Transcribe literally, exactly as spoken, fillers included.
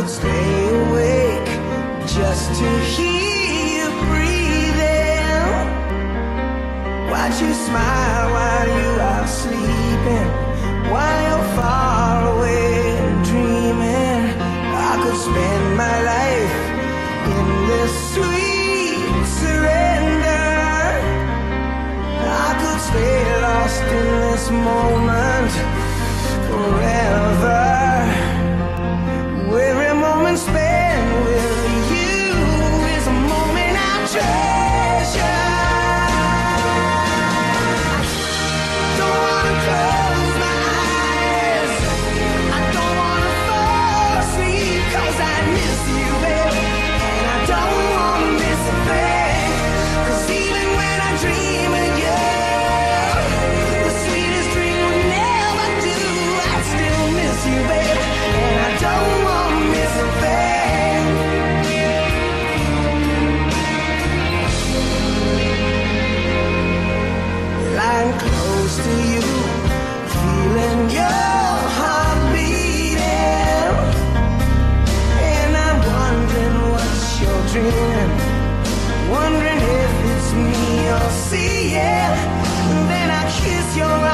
could stay awake just to hear you breathing. Why'd you smile while you are sleeping, while you're far away dreaming? I could spend my life in this sweet surrender. I could stay lost in this moment forever. Wondering if it's me you're seeing, and then I kiss your eyes.